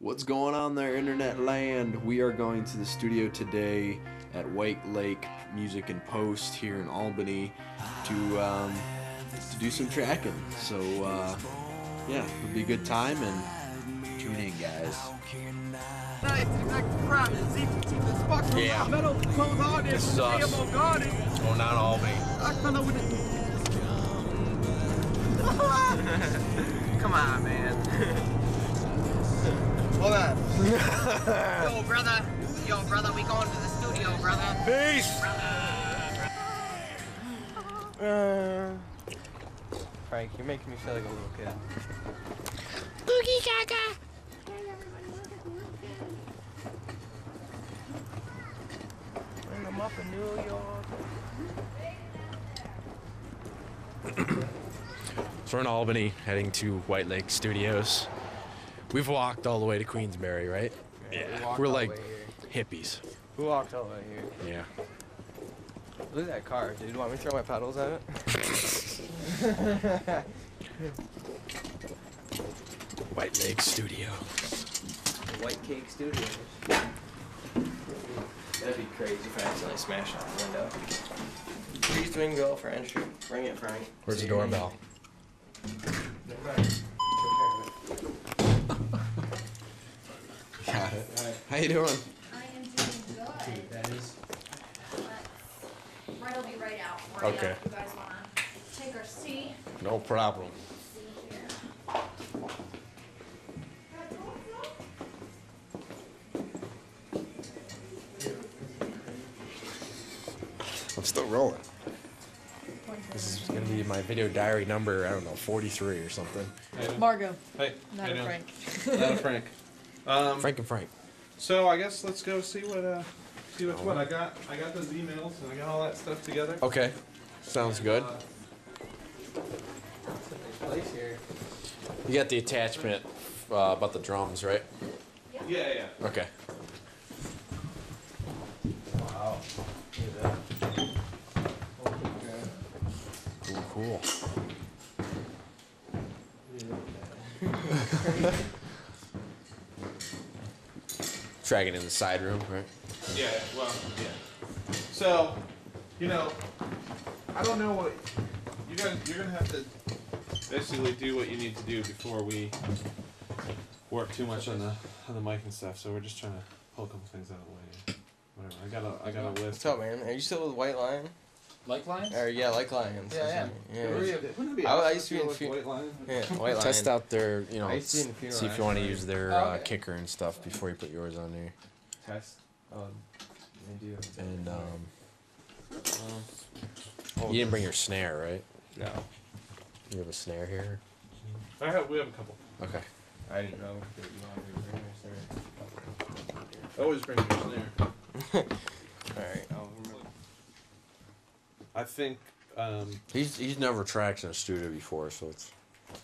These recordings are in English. What's going on there, internet land? We are going to the studio today at White Lake Music and Post here in Albany to do some tracking. So yeah, it'll be a good time and tune in, guys. Yeah, this is us. Well, not Albany. Come on, man. Hold on. Yo, brother, we going to the studio, brother. Peace! Brother. Frank, you're making me feel like a little kid. Boogie Gaga! Bring them up in New York. So we're in Albany, heading to White Lake Studios. We've walked all the way to Queensbury, right? Yeah. We're like hippies. We walked all the way here. Yeah. Look at that car, dude. Want me to throw my pedals at it? White Lake Studios. White Cake Studios. That'd be crazy if I accidentally smashed on the window. Please ring bell for entry. Ring it, Frank. Where's the doorbell? Got it. Right. How you doing? I am doing good. That is. Right, will be right out. Right okay. Out. You guys wanna take our seat? No problem. I'm still rolling. This is gonna be my video diary number. I don't know, 43 or something. Margo. Hey. Not a Frank. Not a Frank. Frank and Frank. So I guess let's go see what I got. I got those emails and I got all that stuff together. Okay, sounds good. That's a nice place here. You got the attachment about the drums, right? Yeah. Okay. Wow. Look at that. Okay. Cool. Yeah. Dragging in the side room, right? Yeah, well, yeah. So, you know, I don't know what you're gonna have to basically do what you need to do before we work too much on the mic and stuff. So we're just trying to pull a couple things out of the way. Whatever. I got a list. What's up, man? Are you still with White Lion? Like Lions? Yeah, like Lions. Yeah. I used to be in White Lion. Yeah, White Lion. Test out their, you know, see if you want to use their kicker and stuff before you put yours on there. Test. I do. And you didn't bring your snare, right? No. You have a snare here? We have a couple. Okay. I didn't know that you wanted to bring your snare. I always bring your snare. All right. I think he's never tracked in a studio before, so it's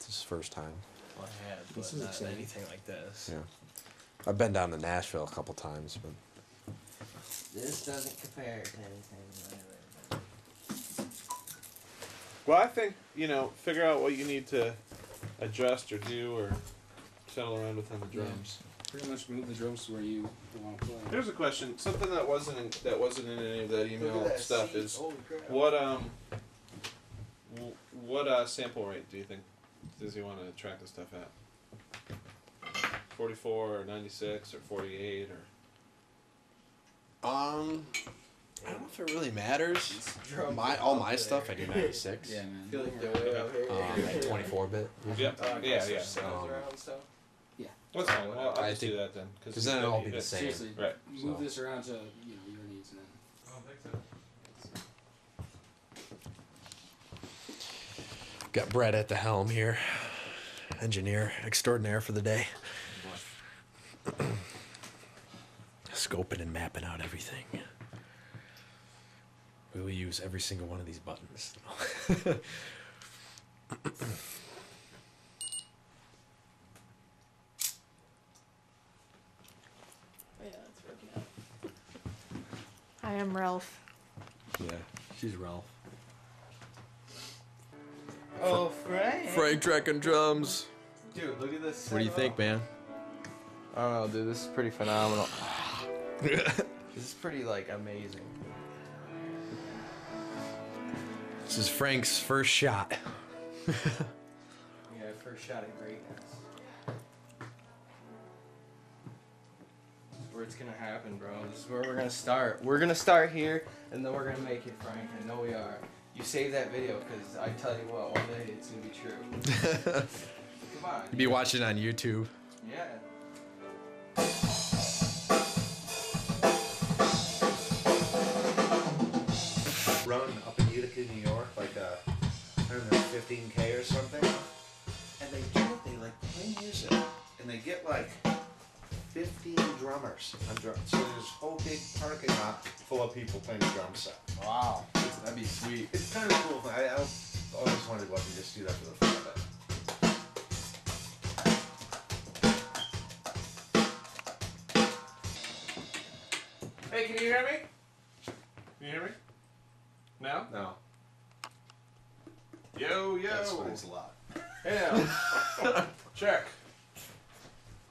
his first time. Well, I have, but not anything like this. Yeah, I've been down to Nashville a couple times, but this doesn't compare to anything. Well, I think figure out what you need to adjust or do or settle around with on the drums. Yeah. Pretty much move the drums to where you want to play. Here's a question. Something that wasn't in any of that email stuff is what sample rate do you think does he want to track the stuff at? 44 or 96 or 48 or? I don't know if it really matters. All my stuff I do 96. Yeah, man. I feel like like 24-bit. Yeah. Yeah. Yeah. What's fine. Well, I'll just do that then. Because then it'll all be the same. Seriously, right. Move this around to your needs and then. I don't think so. Got Brett at the helm here. Engineer extraordinaire for the day. Scoping and mapping out everything. We will use every single one of these buttons. I am Ralph. Yeah, she's Ralph. Oh, Frank! Frank tracking drums. Dude, look at this. What do you think, man? I don't know, dude. This is pretty phenomenal. This is pretty, like, amazing. This is Frank's first shot. Yeah, first shot at greatness. This is where it's gonna happen, bro. This is where we're gonna start. We're gonna start here, and then we're gonna make it, Frank. I know we are. You save that video, because I tell you what, one day it's gonna be true. Come on. You'll be watching it on YouTube. Yeah. Run up in Utica, New York, like a, I don't know, 15K or something. And they do it, they like play music. And they get like 15 drummers on drums. So there's this whole big parking lot full of people playing the drum set. Wow, that'd be sweet. It's kind of cool. I always wanted one to just do that for the fun of it. Hey, can you hear me? Can you hear me? No? No. Yo, yo. That explains a lot. Yeah. Check.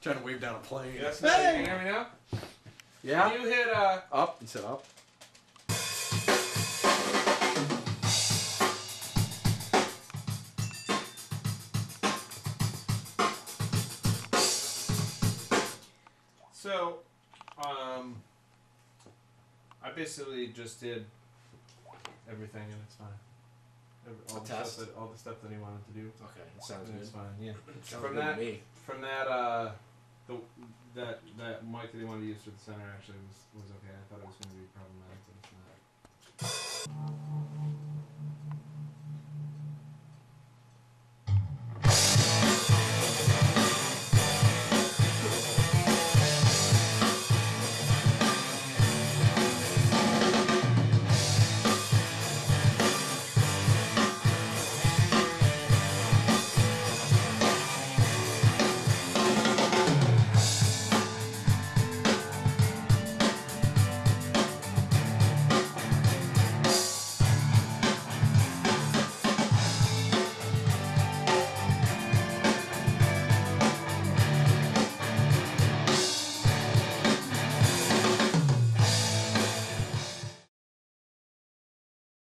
Trying to wave down a plane. Yes, hey. Can you hear me now? Yeah. Can you hit up? You said up. So, I basically just did everything, and it's fine. All the stuff that he wanted to do. Okay, sounds good. It's fine. Yeah. From that mic that he wanted to use for the center actually was okay. I thought it was going to be problematic, but it's not.